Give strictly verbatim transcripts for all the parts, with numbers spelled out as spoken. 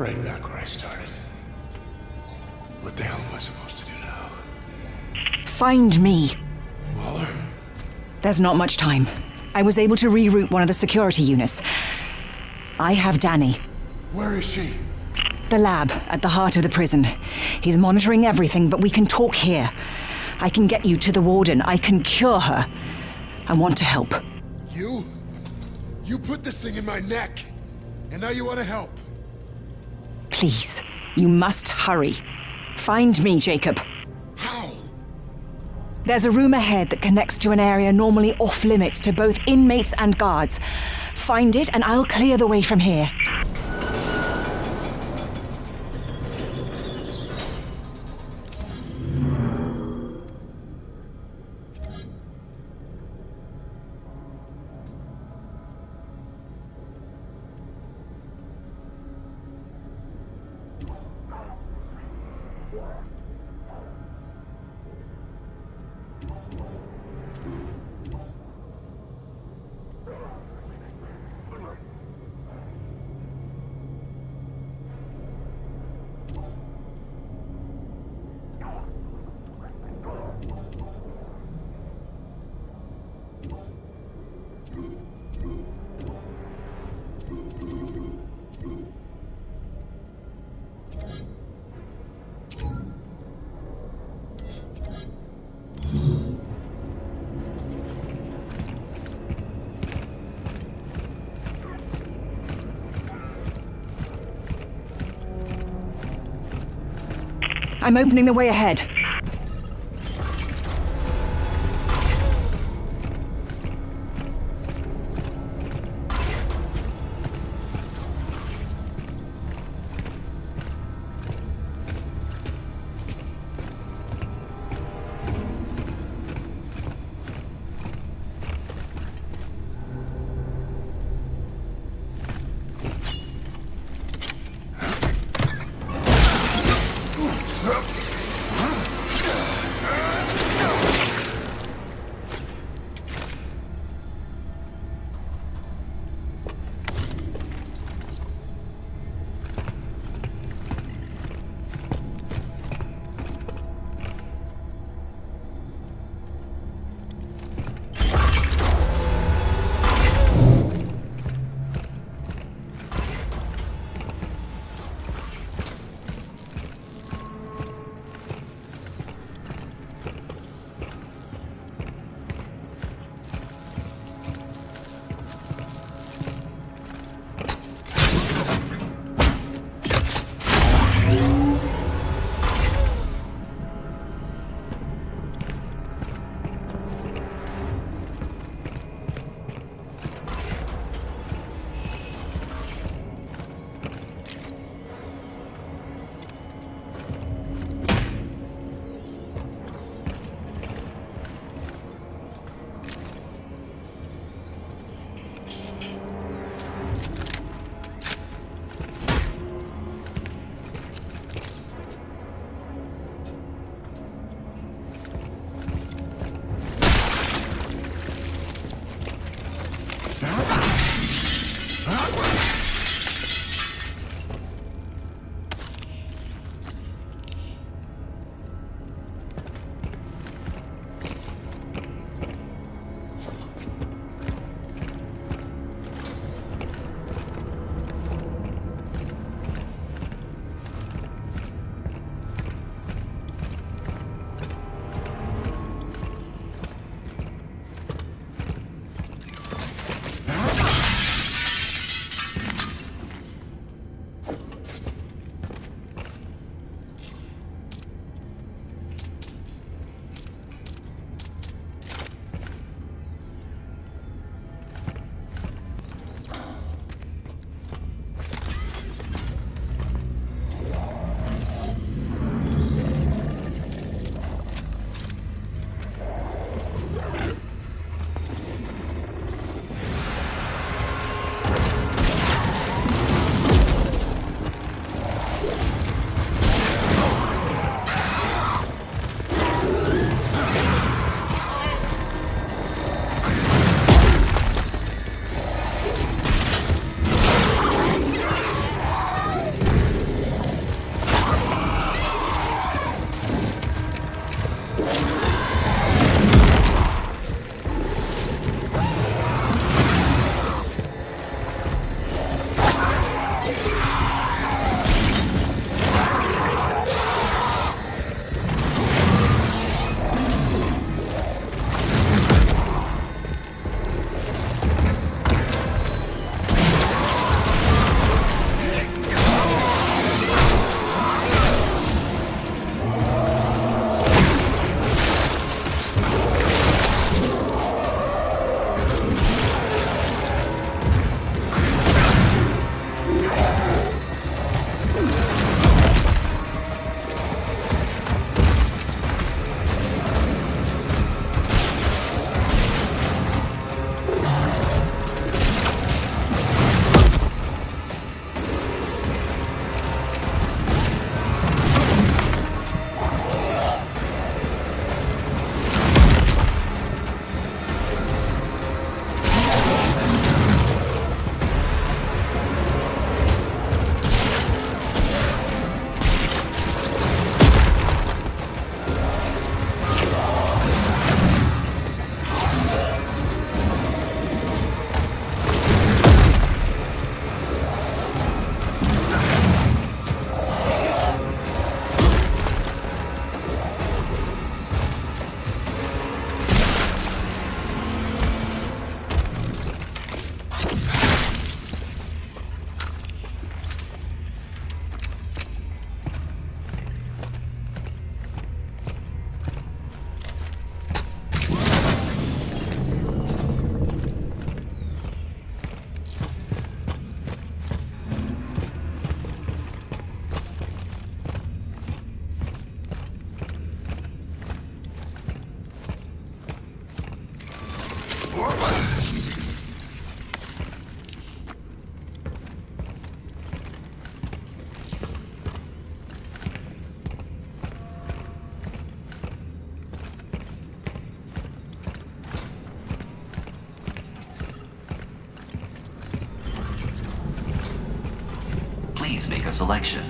Right back where I started. What the hell am I supposed to do now? Find me. Waller? There's not much time. I was able to reroute one of the security units. I have Danny. Where is she? The lab, at the heart of the prison. He's monitoring everything, but we can talk here. I can get you to the Warden. I can cure her. I want to help. You? You put this thing in my neck, and now you want to help? Please, you must hurry. Find me, Jacob. How? There's a room ahead that connects to an area normally off-limits to both inmates and guards. Find it, and I'll clear the way from here. I'm opening the way ahead. Please make a selection.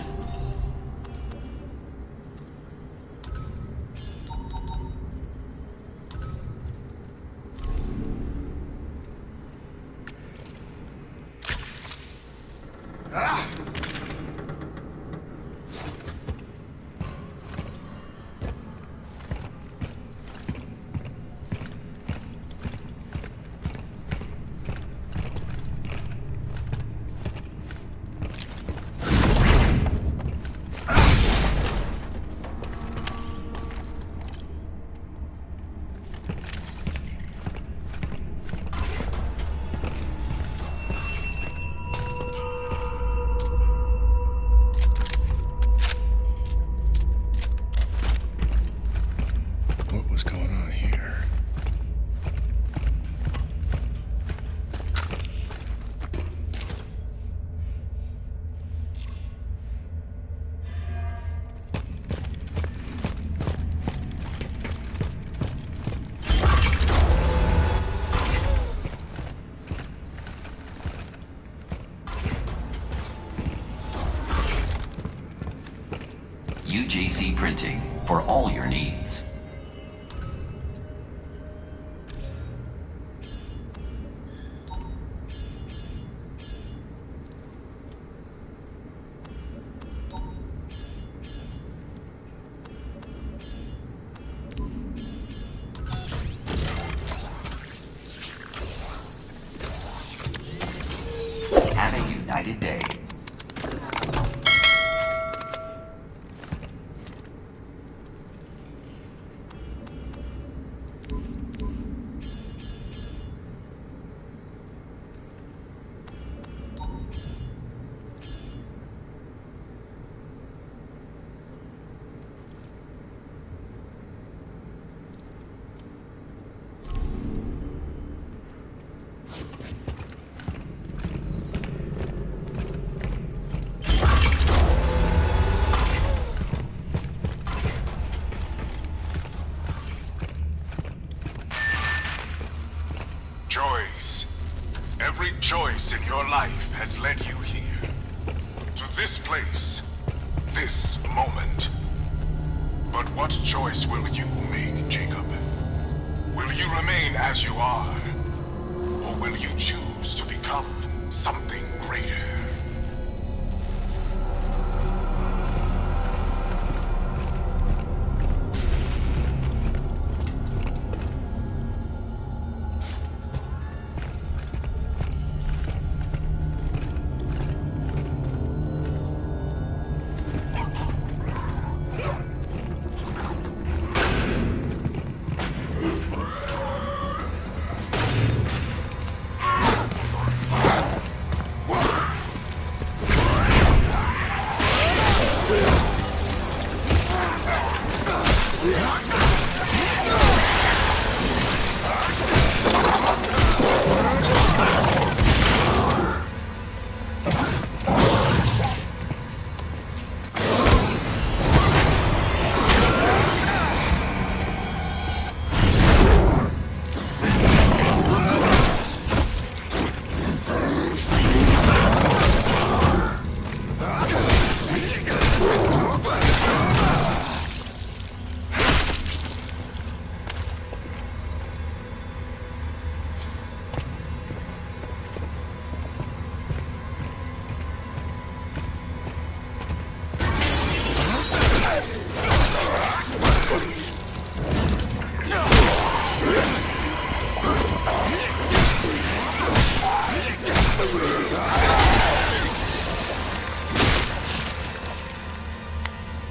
U G C Printing for all your needs. Every choice in your life has led you here, to this place, this moment. But what choice will you make, Jacob? Will you remain as you are, or will you choose to become something greater?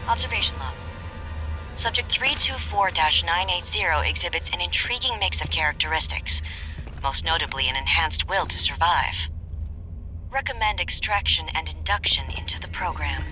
Observation log. Subject three two four dash nine eight zero exhibits an intriguing mix of characteristics, most notably an enhanced will to survive. Recommend extraction and induction into the program.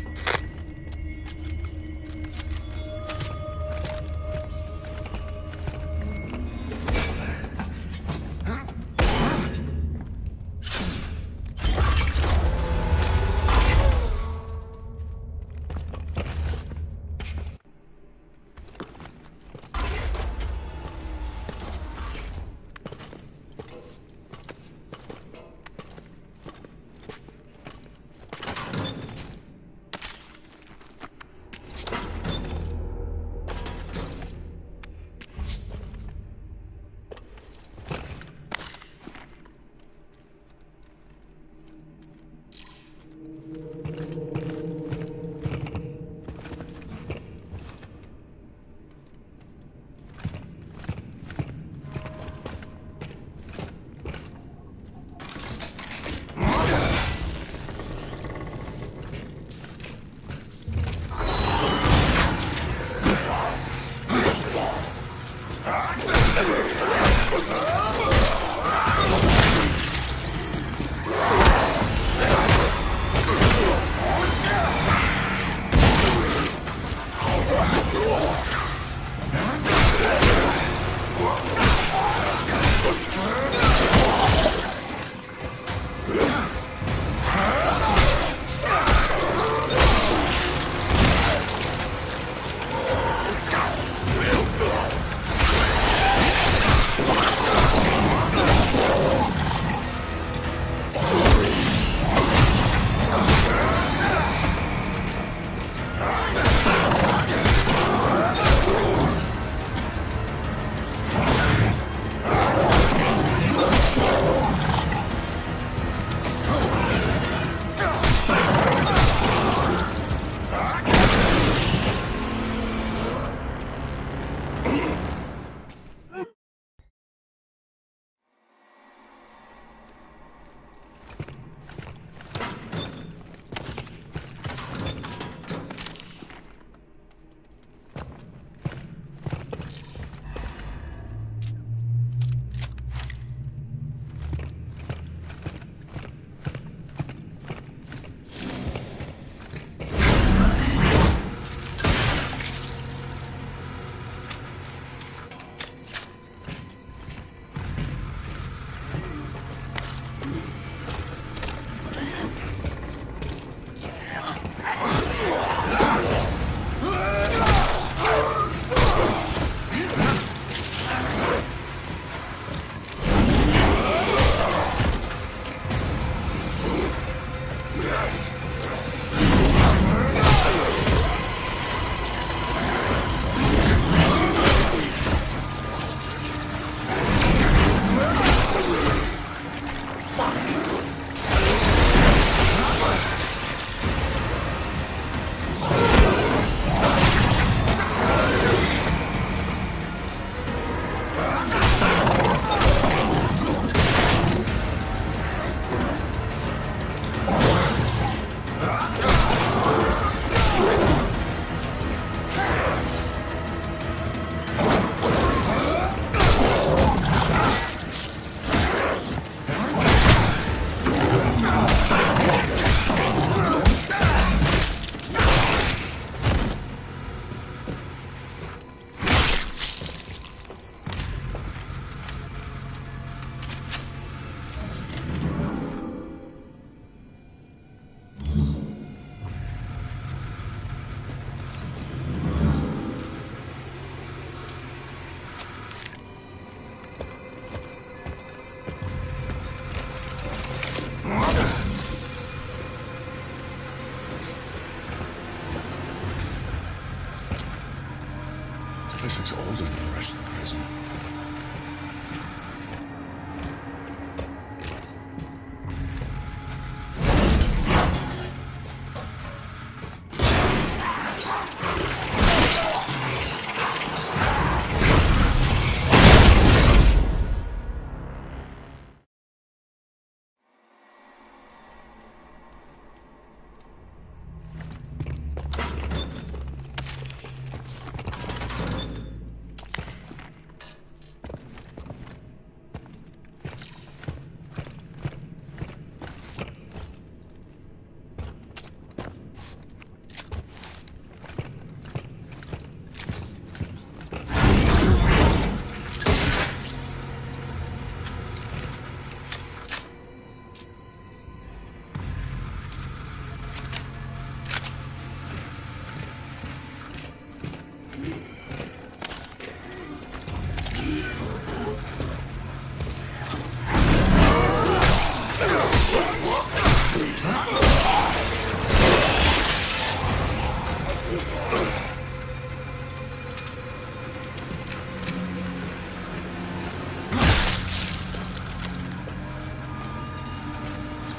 place looks older than the rest of the prison.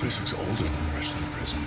This looks older than the rest of the prison.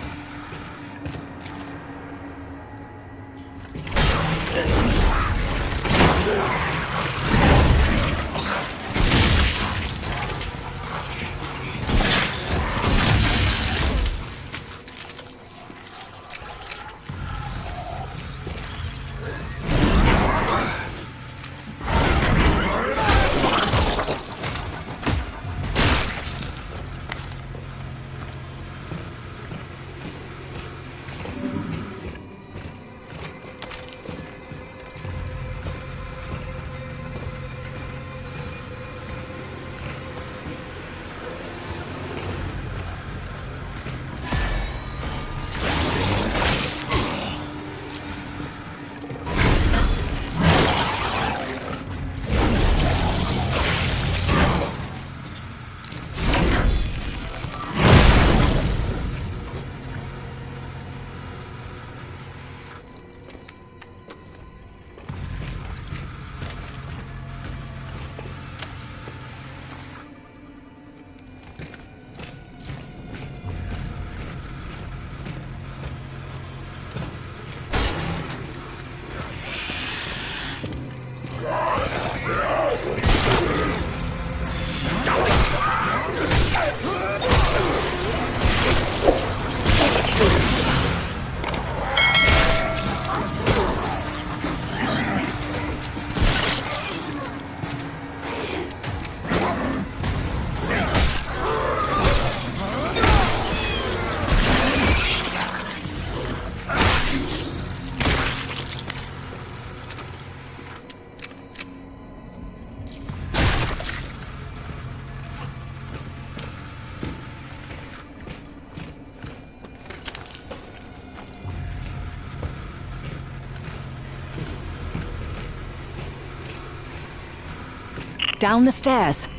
Down the stairs.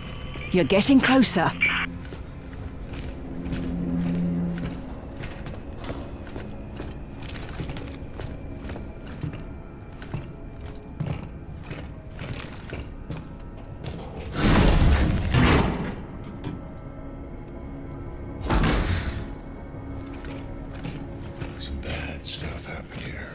You're getting closer. Some bad stuff happened here.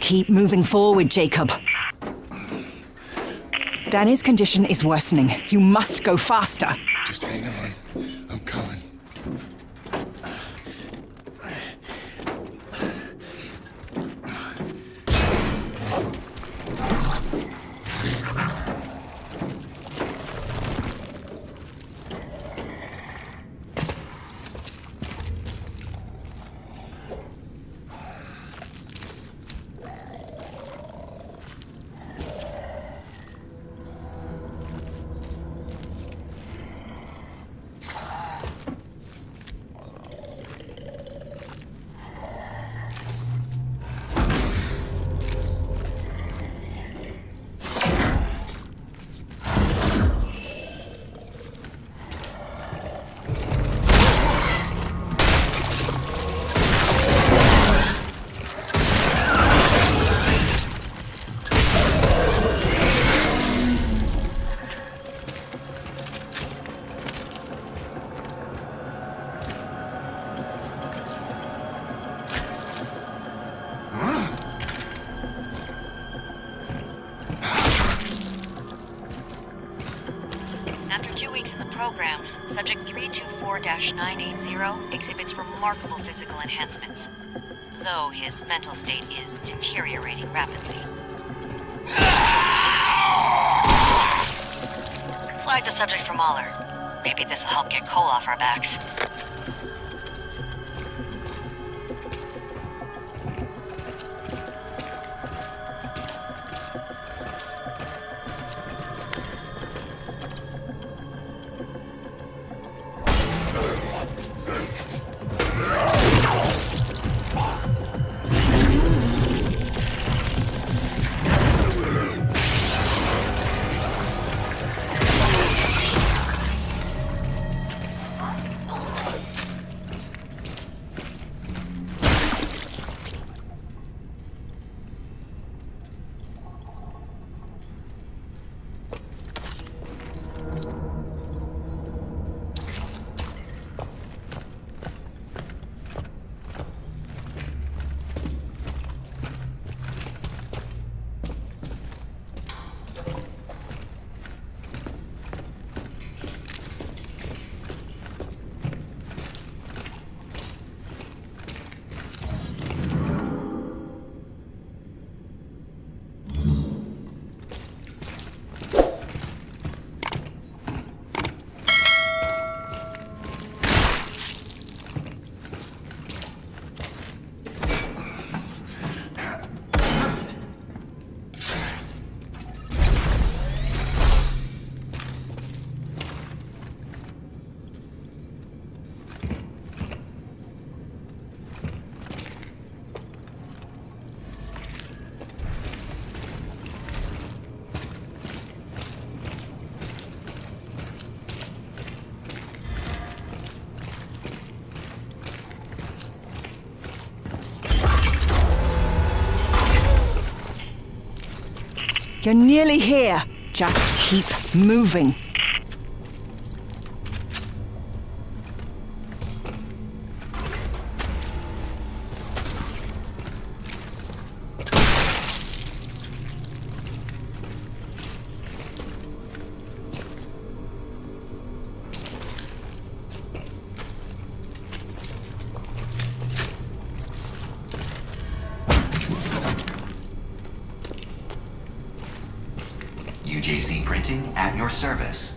Keep moving forward, Jacob. Danny's condition is worsening. You must go faster. Just hang on. I'm coming. Subject three two four nine eight zero exhibits remarkable physical enhancements, though his mental state is deteriorating rapidly. Flag the subject for Mahler. Maybe this'll help get coal off our backs. You're nearly here. Just keep moving. U J C printing at your service.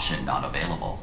option not available.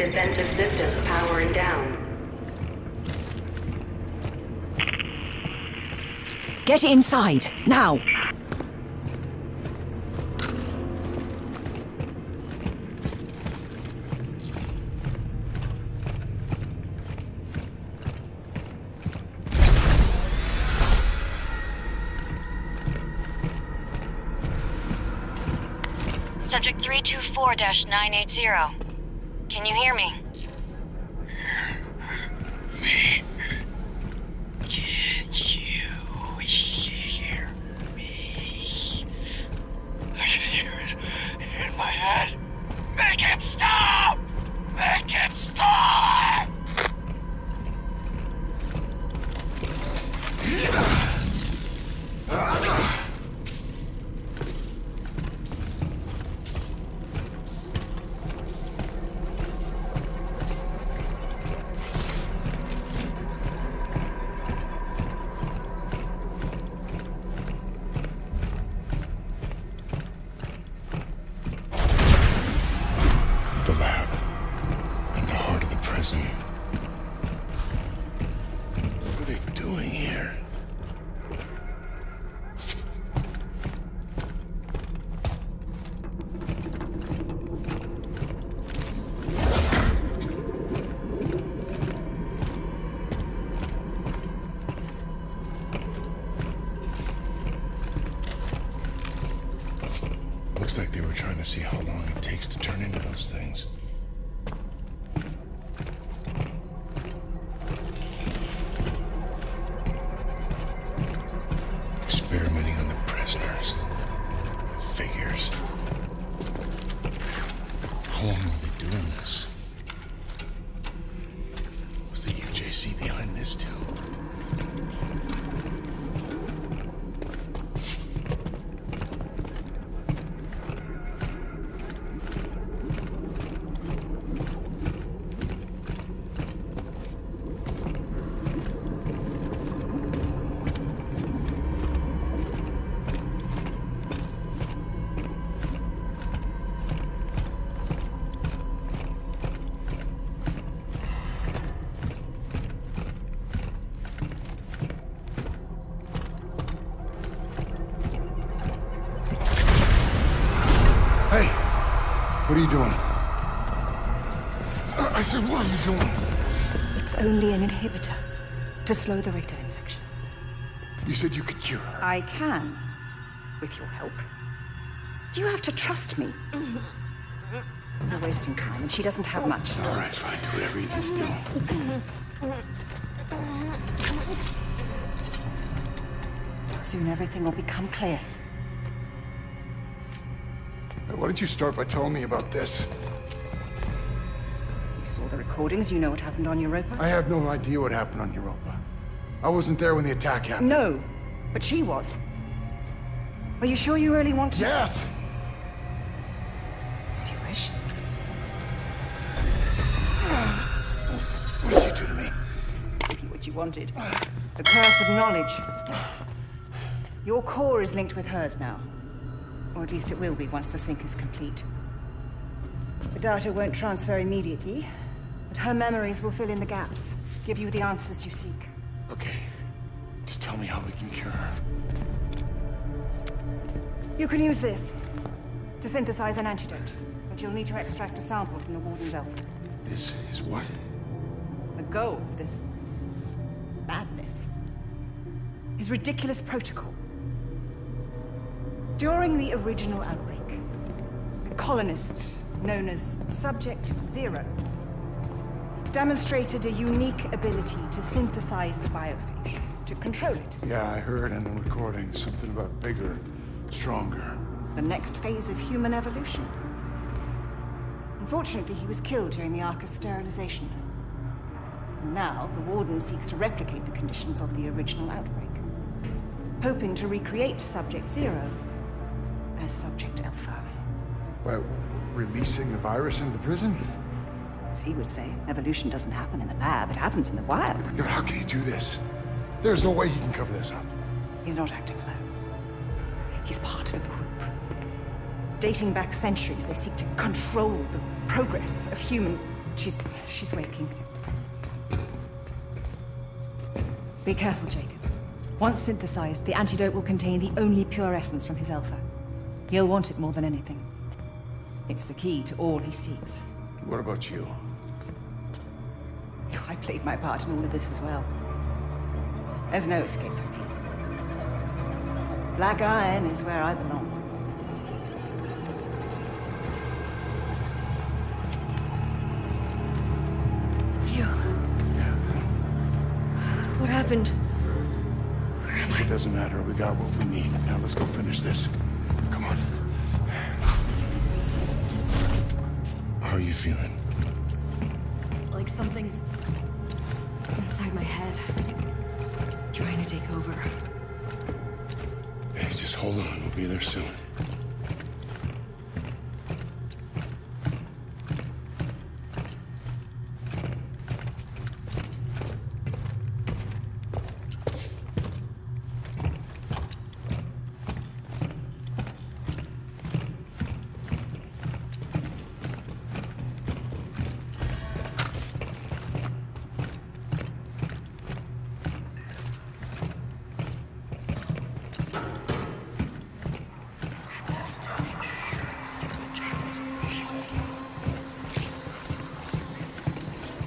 Defensive systems powering down. Get inside, now! Subject three two four dash nine eight zero. Can you hear me? Me? Can you hear me? I can hear it in my head. Make it stop! Make it stop! Looks like they were trying to see how long it takes to turn into those things. Experimenting on the prisoners. Figures. How long were they doing this? Was the U J C behind this too? What are you doing? I said, what are you doing? It's only an inhibitor to slow the rate of infection. You said you could cure her. I can, with your help. Do you have to trust me? We're wasting time, and she doesn't have much. All right, fine. Do whatever you need to do. Soon everything will become clear. Why didn't you start by telling me about this? You saw the recordings, you know what happened on Europa? I have no idea what happened on Europa. I wasn't there when the attack happened. No, but she was. Are you sure you really want to? Yes! As you wish. What did you do to me? I gave you what you wanted. The curse of knowledge. Your core is linked with hers now. Or at least it will be once the sync is complete. The data won't transfer immediately, but her memories will fill in the gaps, give you the answers you seek. Okay. Just tell me how we can cure her. You can use this to synthesize an antidote, but you'll need to extract a sample from the Warden's Elf. This is what? The goal of this madness. His ridiculous protocol. During the original outbreak, a colonist known as Subject Zero demonstrated a unique ability to synthesize the biophage, to control it. Yeah, I heard in the recording something about bigger, stronger. The next phase of human evolution. Unfortunately, he was killed during the Arca's sterilization. And now, the Warden seeks to replicate the conditions of the original outbreak, hoping to recreate Subject Zero as Subject Alpha. Well, releasing the virus into the prison? As he would say, evolution doesn't happen in the lab, it happens in the wild. But how can he do this? There's no way he can cover this up. He's not acting alone. He's part of a group. Dating back centuries, they seek to control the progress of human She's... she's waking. Be careful, Jacob. Once synthesized, the antidote will contain the only pure essence from his alpha. He'll want it more than anything. It's the key to all he seeks. What about you? I played my part in all of this as well. There's no escape for me. Black Iron is where I belong. It's you. Yeah. What happened? Where am I? It doesn't matter. We got what we need. Now let's go finish this. Come on. How are you feeling? Like something's inside my head, trying to take over. Hey, just hold on. We'll be there soon.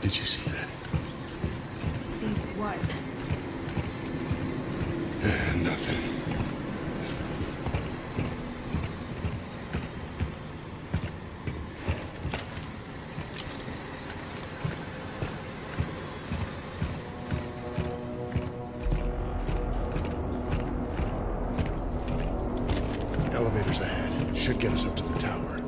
Did you see that? See what? Uh, nothing. Elevators ahead. Should get us up to the tower.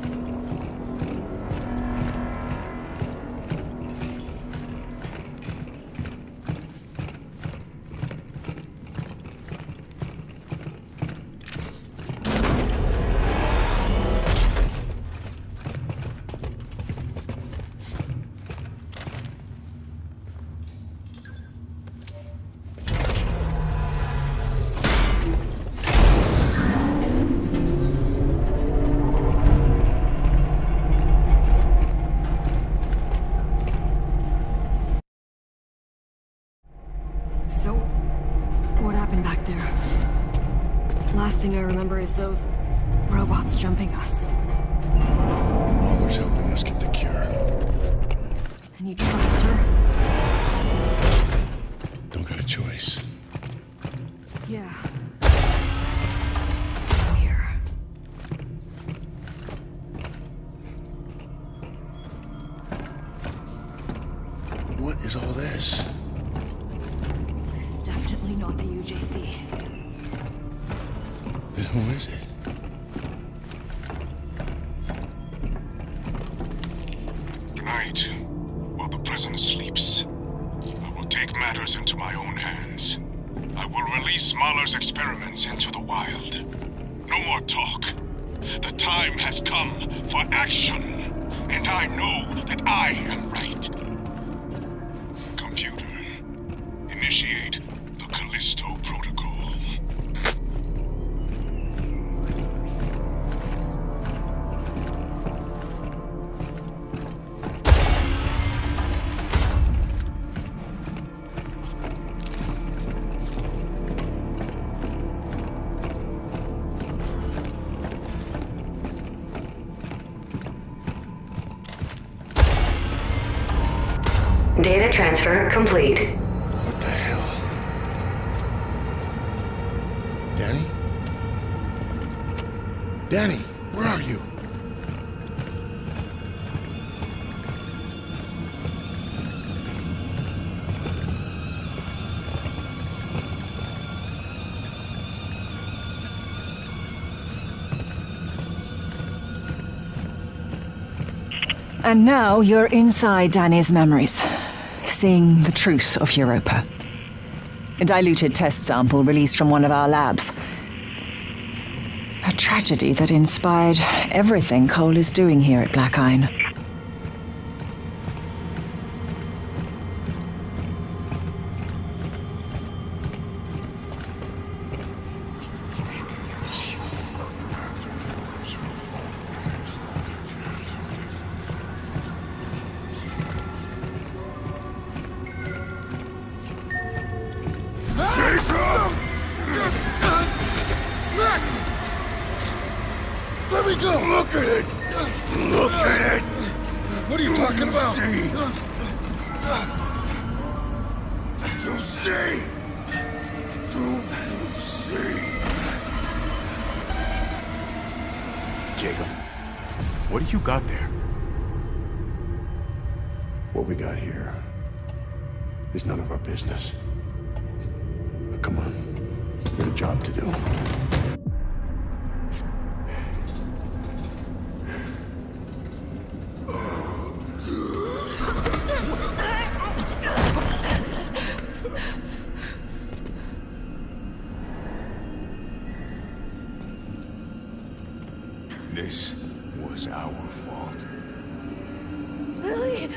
I remember is those robots jumping us. Waller's helping us get the cure. And you trust her? Don't got a choice. Yeah. Weird. What is all this? This is definitely not the U J C. Then who is it? Tonight, while the prisoner sleeps, I will take matters into my own hands. I will release Mahler's experiments into the wild. No more talk. The time has come for action, and I know that I am right. Computer, initiate the Callisto Protocol. Data transfer complete. What the hell? Danny? Danny, where are you? And now you're inside Danny's memories, seeing the truth of Europa. A diluted test sample released from one of our labs. A tragedy that inspired everything Cole is doing here at Black Iron. There we go! Look at it! Look at it! What are you talking about? You see? You see? Jacob, what do you got there? What we got here is none of our business. But come on, we have a job to do. This was our fault. Lily!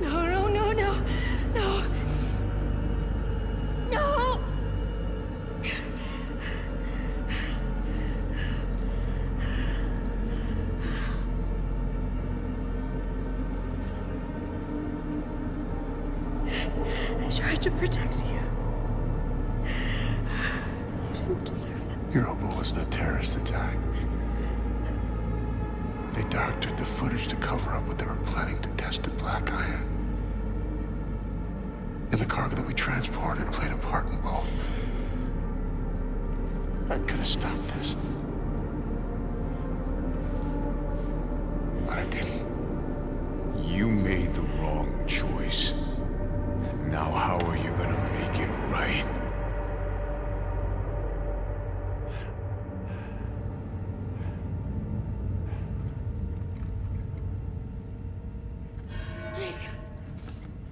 No, no, no, no, no. No! Sorry. I tried to protect you. Europa wasn't a terrorist attack. They doctored the footage to cover up what they were planning to test at Black Iron. And the cargo that we transported played a part in both. I could have stopped this. But I didn't. You made the wrong choice. Now how are you gonna make it right?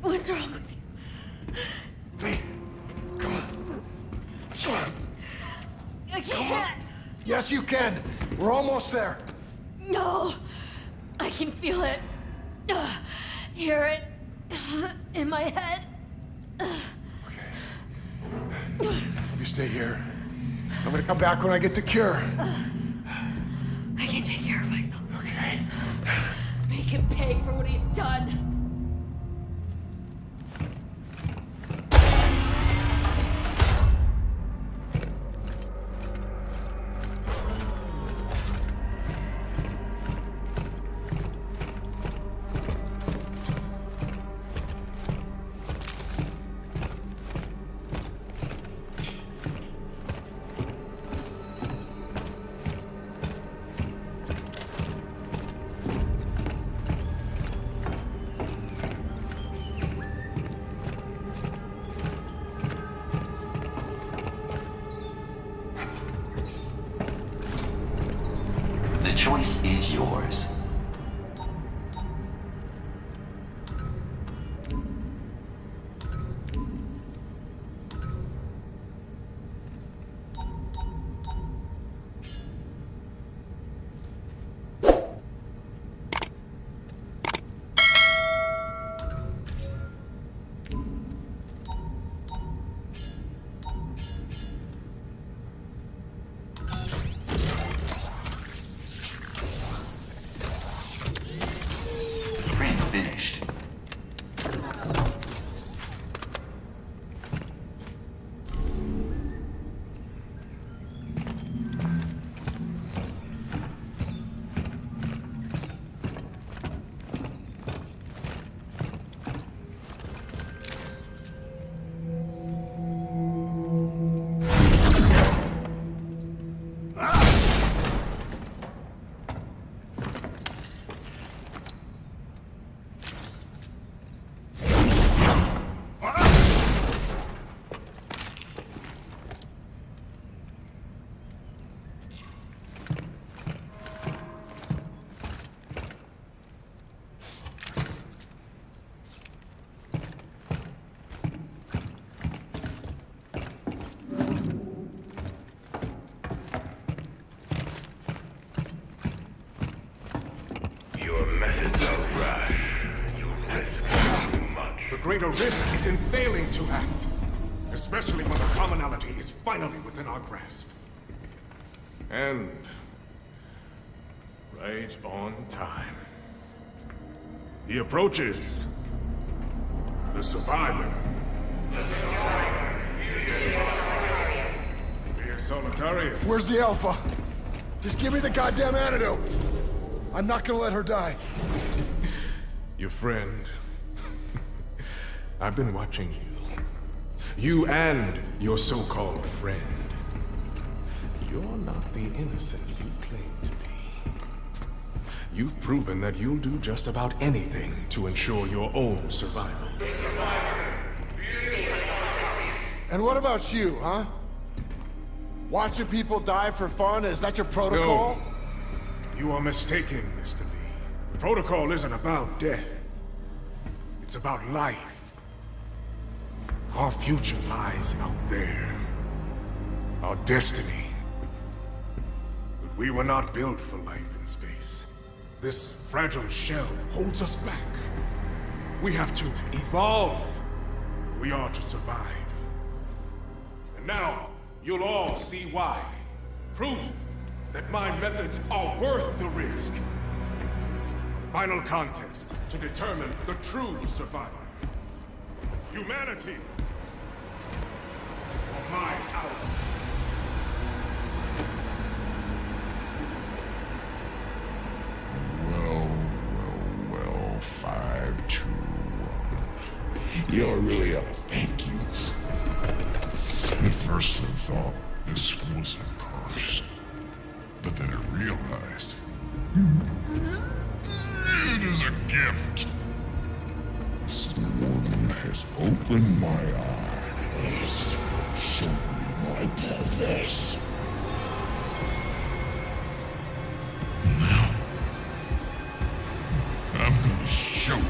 What's wrong with you? Lee, come on. Come on. I can't. Yes, you can. We're almost there. No. I can feel it. Uh, hear it. Uh, in my head. Uh. Okay. You stay here. I'm gonna come back when I get the cure. Uh, I can take care of myself. Okay. Make him pay for what he's done. The choice is yours. Finished. The risk is in failing to act, especially when the commonality is finally within our grasp. And right on time. He approaches. The survivor. The survivor. Solitarius. Where's the Alpha? Just give me the goddamn antidote. I'm not gonna let her die. Your friend. I've been watching you. You and your so-called friend. You're not the innocent you claim to be. You've proven that you'll do just about anything to ensure your own survival. The survivor. And what about you, huh? Watching people die for fun? Is that your protocol? No. You are mistaken, Mister Lee. The protocol isn't about death. It's about life. Our future lies out there. Our destiny. But we were not built for life in space. This fragile shell holds us back. We have to evolve if we are to survive. And now, you'll all see why. Proof that my methods are worth the risk. Final contest to determine the true survivor. Humanity or my out. Well, well, well, five, two. You're really up. Thank you. At first I thought this was a curse, but then I realized it is a gift. Mister Warden has opened my eyes, shown me my purpose. Now, I'm gonna show you.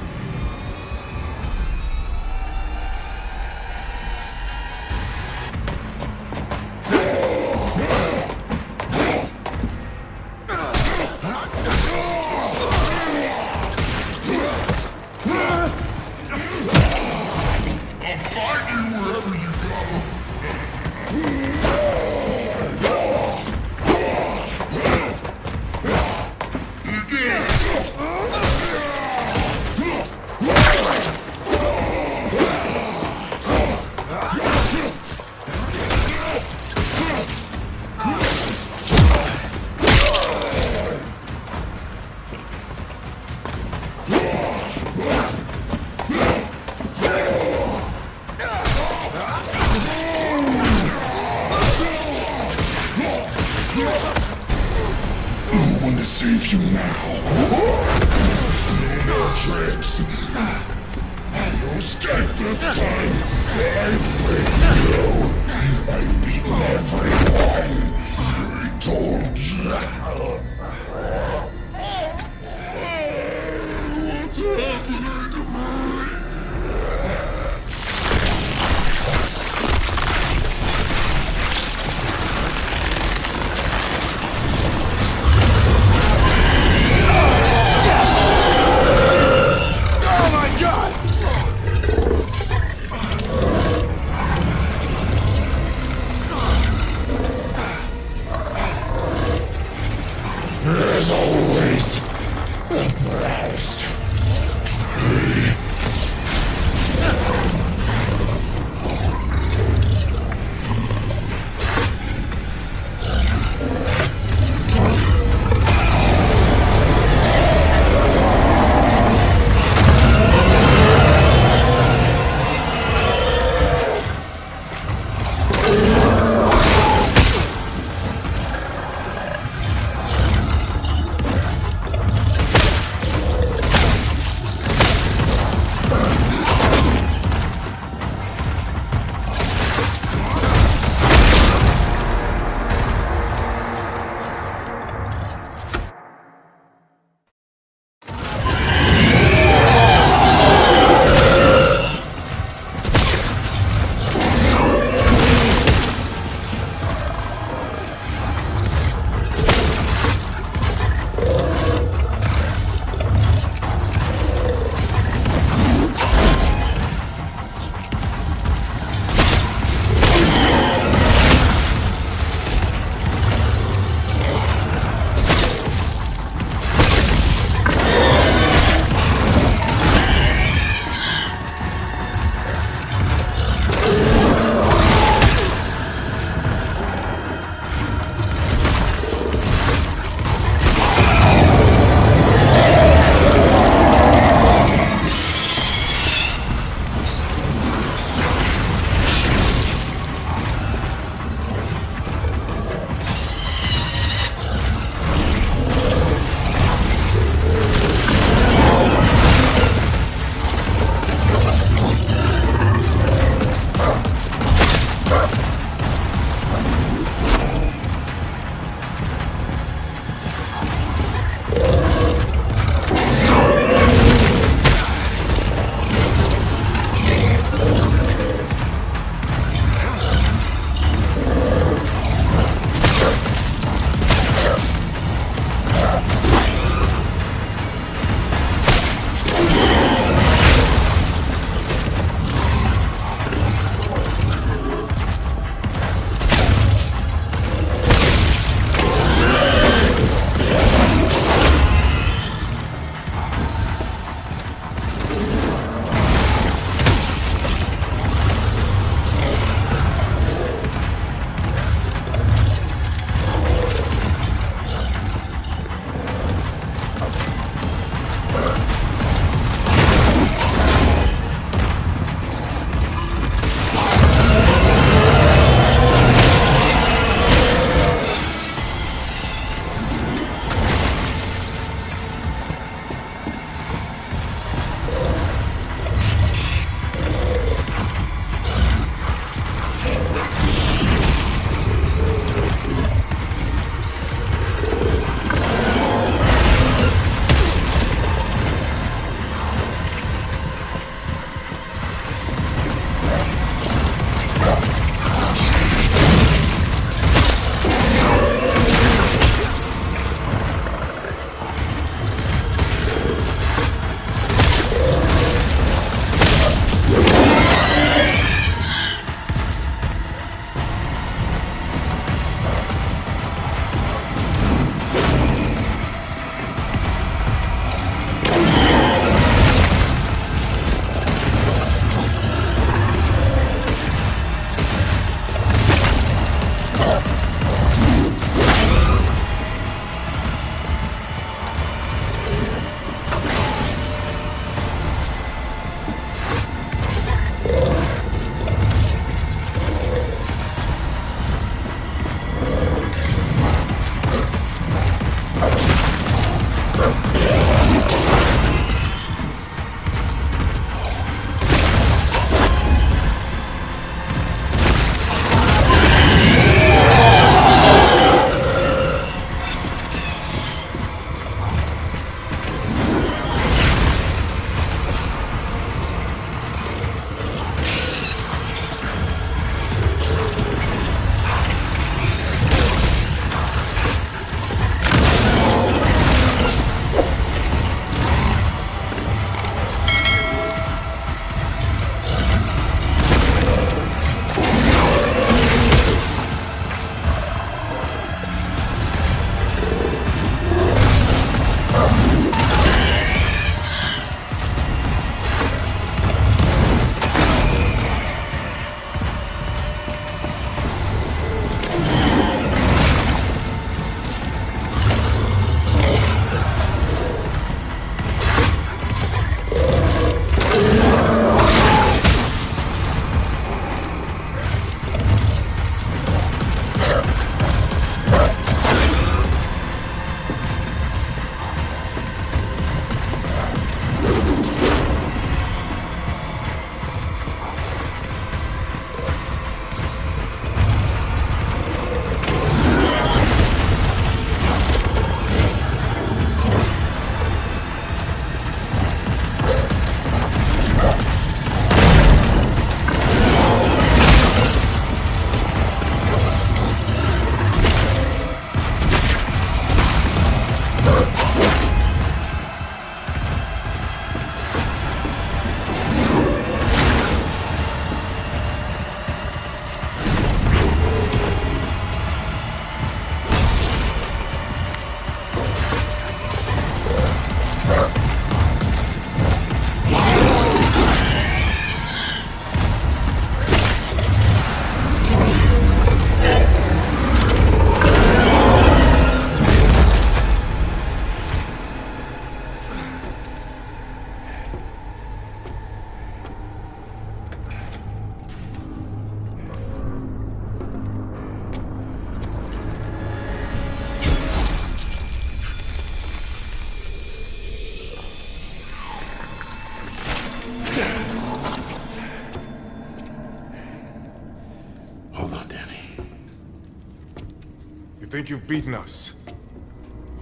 think you've beaten us.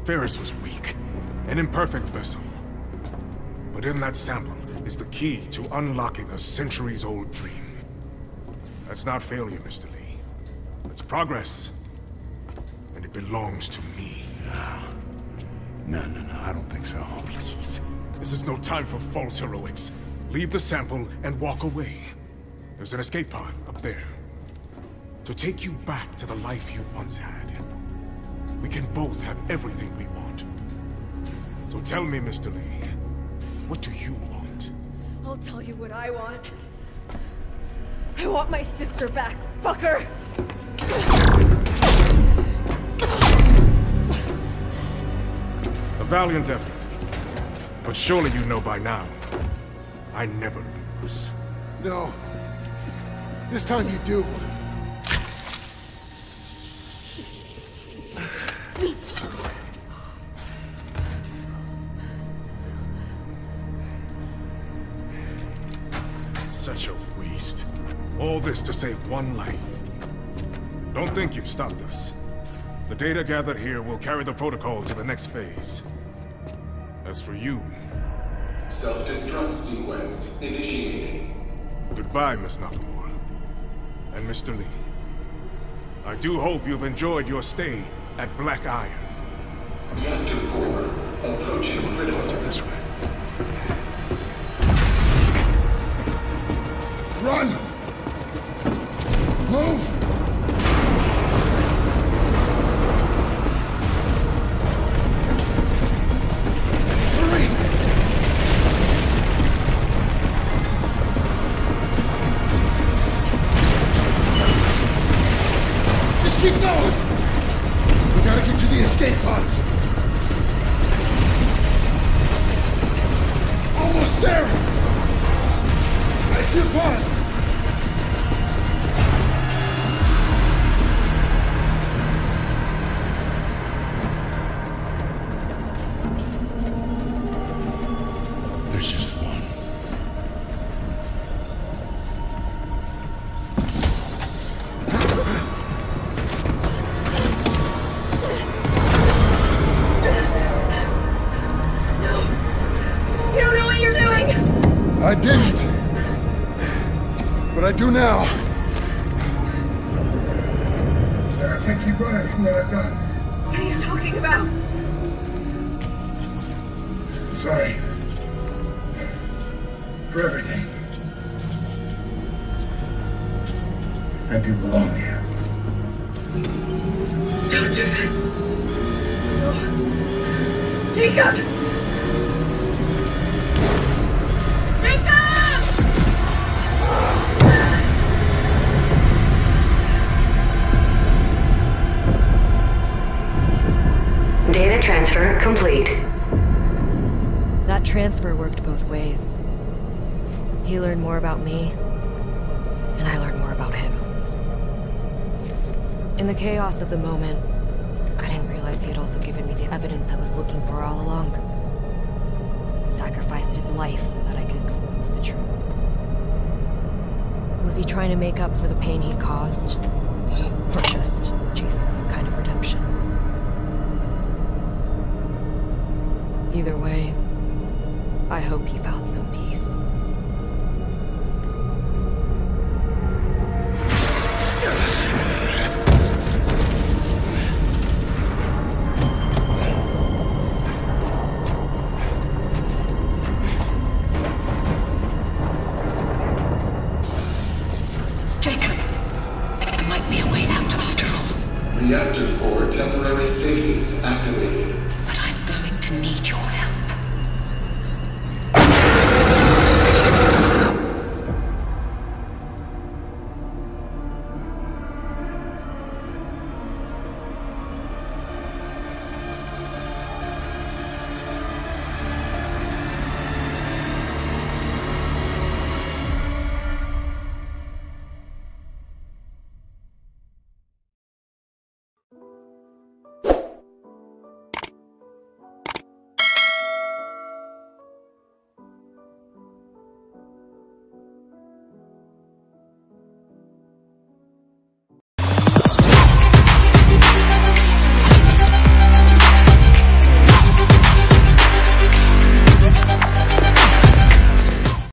Ferris was weak, an imperfect vessel. But in that sample is the key to unlocking a centuries-old dream. That's not failure, Mister Lee. That's progress. And it belongs to me now. No, no, no, I don't think so. Please. This is no time for false heroics. Leave the sample and walk away. There's an escape pod up there. To take you back to the life you once had. We can both have everything we want. So tell me, Mister Lee, what do you want? I'll tell you what I want. I want my sister back, fucker! A valiant effort. But surely you know by now, I never lose. No. This time you do. Such a waste. All this to save one life. Don't think you've stopped us. The data gathered here will carry the protocol to the next phase. As for you... Self-destruct sequence initiated. Goodbye, Miss Nakamura. And Mister Lee. I do hope you've enjoyed your stay at Black Iron. Reactor core approaching critical. Let's go this way. Run! Move! Do now. I can't keep running from what I've done. What are you talking about? I'm sorry. For everything. I do belong here. Don't do this. No. Jacob! Transfer complete. That transfer worked both ways. He learned more about me, and I learned more about him. In the chaos of the moment, I didn't realize he had also given me the evidence I was looking for all along. He sacrificed his life so that I could expose the truth. Was he trying to make up for the pain he caused? Or just chasing some kind of redemption? Either way, I hope he found some peace.